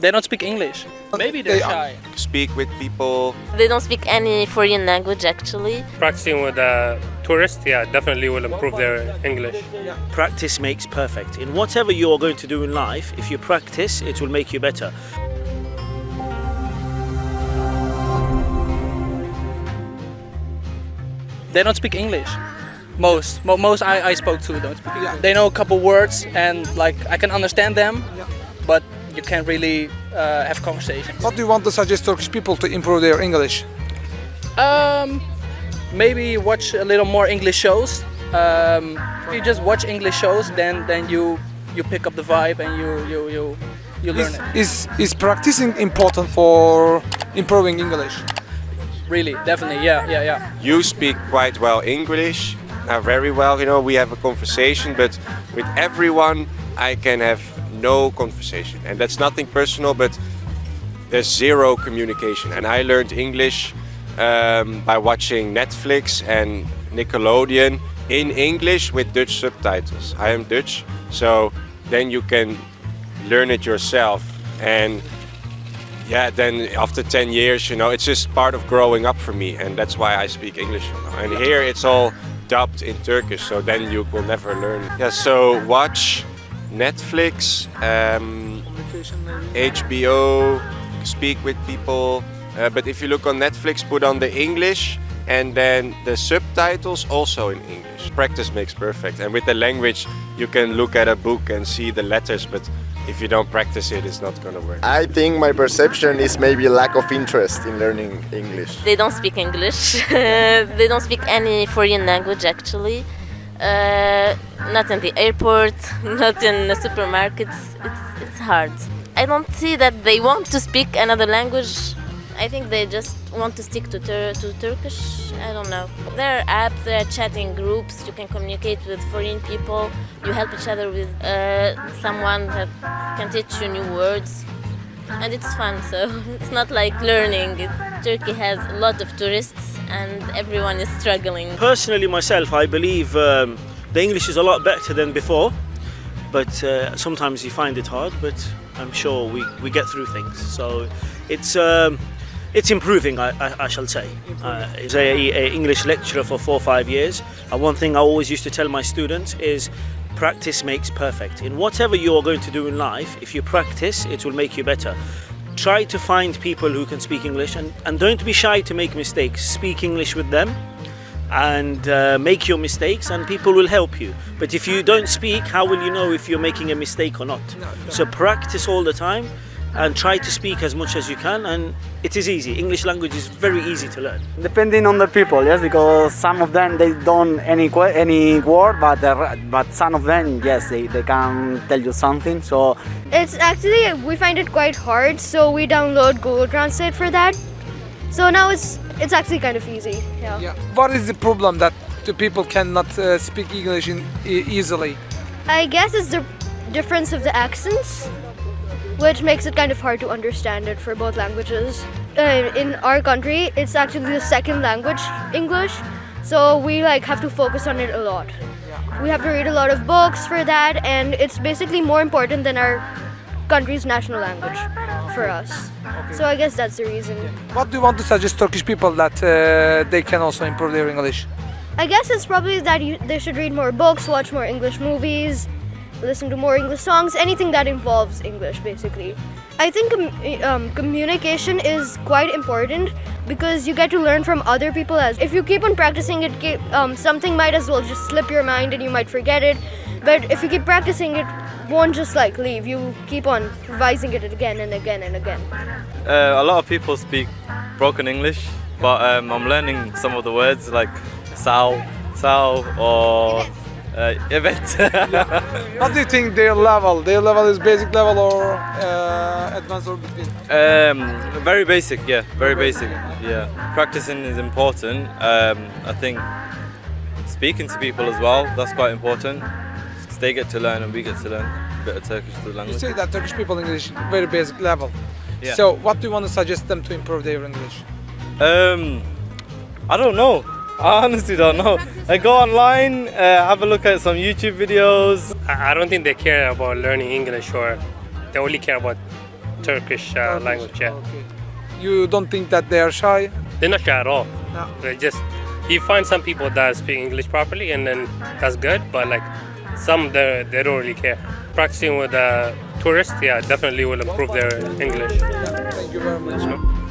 They don't speak English. Maybe they're shy. Speak with people. They don't speak any foreign language actually. Practicing with tourists, yeah, definitely will improve their English. Practice makes perfect. In whatever you're going to do in life, if you practice, it will make you better. They don't speak English. Most I spoke to don't speak English. They know a couple words and like I can understand them, but you can't really have conversations. What do you want to suggest Turkish people to improve their English? Maybe watch a little more English shows. If you just watch English shows, then you pick up the vibe and you learn it. Is practicing important for improving English? Really, definitely, yeah. You speak quite well English, very well, you know, we have a conversation, but with everyone I can have no conversation. And that's nothing personal, but there's zero communication. And I learned English by watching Netflix and Nickelodeon in English with Dutch subtitles. I am Dutch, so then you can learn it yourself. And yeah, then after 10 years, you know, it's just part of growing up for me, and that's why I speak English now. And here it's all dubbed in Turkish, so then you will never learn. Yeah, so watch Netflix, HBO, speak with people. But if you look on Netflix, put on the English and then the subtitles also in English. Practice makes perfect, and with the language, you can look at a book and see the letters, but if you don't practice it, it's not gonna work. I think my perception is maybe lack of interest in learning English. They don't speak English. They don't speak any foreign language actually. Not in the airport, not in the supermarkets. It's hard. I don't see that they want to speak another language. I think they just want to stick to Turkish. I don't know. There are apps, there are chatting groups. You can communicate with foreign people. You help each other with someone that can teach you new words, and it's fun. So it's not like learning. Turkey has a lot of tourists, and everyone is struggling. Personally, myself, I believe the English is a lot better than before, but sometimes you find it hard. But I'm sure we get through things. So it's improving, I shall say. I was an English lecturer for 4 or 5 years, and one thing I always used to tell my students is practice makes perfect. In whatever you're going to do in life, if you practice, it will make you better. Try to find people who can speak English, and don't be shy to make mistakes. Speak English with them and make your mistakes, and people will help you. But if you don't speak, how will you know if you're making a mistake or not? So practice all the time, and try to speak as much as you can, and it is easy. English language is very easy to learn. Depending on the people, yes, because some of them, they don't any word, but some of them, yes, they can tell you something, so... It's actually, we find it quite hard, so we download Google Translate for that. So now it's actually kind of easy, yeah. What is the problem that the people cannot speak English easily? I guess it's the difference of the accents, which makes it kind of hard to understand it for both languages. In our country, it's actually the second language, English, so we like have to focus on it a lot. We have to read a lot of books for that, and it's basically more important than our country's national language for us. So I guess that's the reason. What do you want to suggest Turkish people that they can also improve their English? I guess it's probably that they should read more books, watch more English movies, listen to more English songs, anything that involves English basically. I think communication is quite important because you get to learn from other people. If you keep on practicing it, something might as well just slip your mind and you might forget it. But if you keep practicing, it won't just like leave. You keep on revising it again and again and again. A lot of people speak broken English, but I'm learning some of the words like sao or... event. What do you think their level? Their level is basic level or advanced or between? Very basic, yeah. Very basic, yeah. Practicing is important. I think speaking to people as well, that's quite important. They get to learn and we get to learn a bit of Turkish language. You say that Turkish people English very basic level. Yeah. So what do you want to suggest them to improve their English? I don't know. I honestly don't know. I go online, have a look at some YouTube videos. I don't think they care about learning English, or they only care about Turkish language. Yeah. Okay. You don't think that they are shy? They're not shy at all. No. They just, you find some people that speak English properly, and then that's good. But like some, they don't really care. Practicing with tourists, yeah, definitely will improve their English. Yeah, thank you very much.